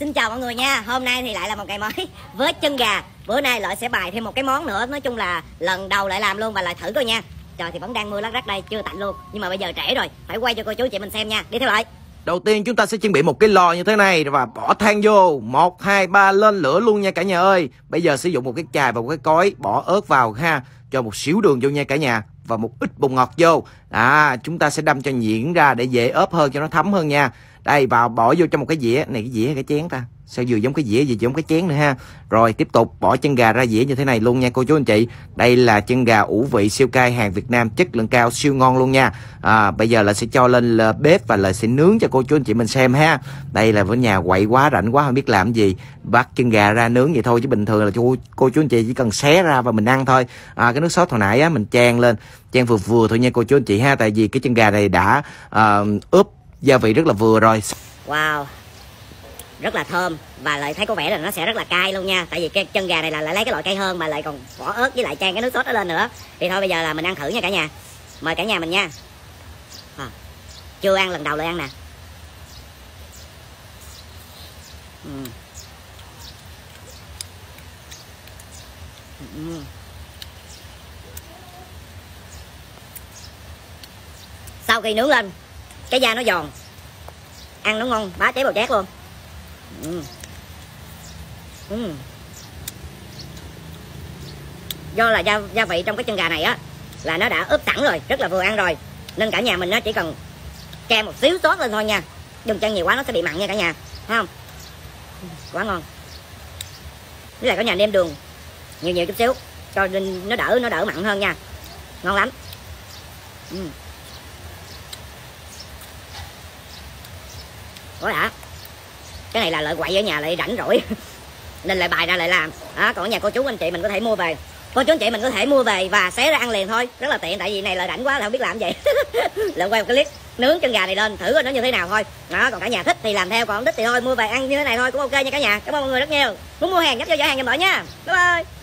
Xin chào mọi người nha. Hôm nay thì lại là một ngày mới với chân gà. Bữa nay Lợi sẽ bày thêm một cái món nữa. Nói chung là lần đầu Lợi làm luôn và Lợi thử coi nha. Trời thì vẫn đang mưa lác đác đây, chưa tạnh luôn. Nhưng mà bây giờ trễ rồi, phải quay cho cô chú chị mình xem nha. Đi theo Lợi. Đầu tiên chúng ta sẽ chuẩn bị một cái lò như thế này và bỏ than vô. 1, 2, 3 lên lửa luôn nha cả nhà ơi. Bây giờ sử dụng một cái chài và một cái cối, bỏ ớt vào ha, cho một xíu đường vô nha cả nhà, và một ít bột ngọt vô. Chúng ta sẽ đâm cho nhuyễn ra để dễ ốp hơn, cho nó thấm hơn nha. Đây, vào bỏ vô trong một cái dĩa này, cái dĩa hay cái chén ta? Sao vừa giống cái dĩa gì giống cái chén nữa ha. Rồi tiếp tục bỏ chân gà ra dĩa như thế này luôn nha cô chú anh chị. Đây là chân gà ủ vị siêu cay hàng Việt Nam, chất lượng cao siêu ngon luôn nha. Bây giờ là sẽ cho lên bếp và là sẽ nướng cho cô chú anh chị mình xem ha. Đây là ở nhà quậy quá, rảnh quá không biết làm gì, bắt chân gà ra nướng vậy thôi, chứ bình thường là cô chú anh chị chỉ cần xé ra và mình ăn thôi. Cái nước sốt hồi nãy á mình chan lên, chan vừa vừa thôi nha cô chú anh chị ha, tại vì cái chân gà này đã ướp gia vị rất là vừa rồi. Wow, rất là thơm và Lại thấy có vẻ là nó sẽ rất là cay luôn nha, tại vì cái chân gà này là Lại lấy cái loại cay hơn mà Lại còn bỏ ớt với lại chan cái nước sốt đó lên nữa. Thì thôi bây giờ là mình ăn thử nha cả nhà, mời cả nhà mình nha. Chưa ăn, lần đầu Lại ăn nè. Sau khi nướng lên cái da nó giòn, ăn nó ngon bá cháy bầu chét luôn. Do là gia vị trong cái chân gà này á là nó đã ướp sẵn rồi, rất là vừa ăn rồi, nên cả nhà mình nó chỉ cần chan một xíu sốt lên thôi nha, đừng chan nhiều quá nó sẽ bị mặn nha cả nhà, thấy không? Quá ngon. Với lại cả nhà nêm đường nhiều chút xíu cho nên nó đỡ mặn hơn nha, ngon lắm. Quá đã. Cái này là Lợi quậy ở nhà, Lại rảnh rỗi nên Lại bày ra Lại làm đó. Còn ở nhà cô chú anh chị mình có thể mua về, cô chú anh chị mình có thể mua về và xé ra ăn liền thôi, rất là tiện, tại vì này Lợi rảnh quá Lại không biết làm gì. Lại quay một cái clip nướng chân gà này lên thử coi nó như thế nào thôi đó. Còn cả nhà thích thì làm theo, còn không thích thì thôi, mua về ăn như thế này thôi cũng ok nha cả nhà. Cảm ơn mọi người rất nhiều, muốn mua hàng nhấp vô giỏ hàng giùm Lợi nha. Bye bye.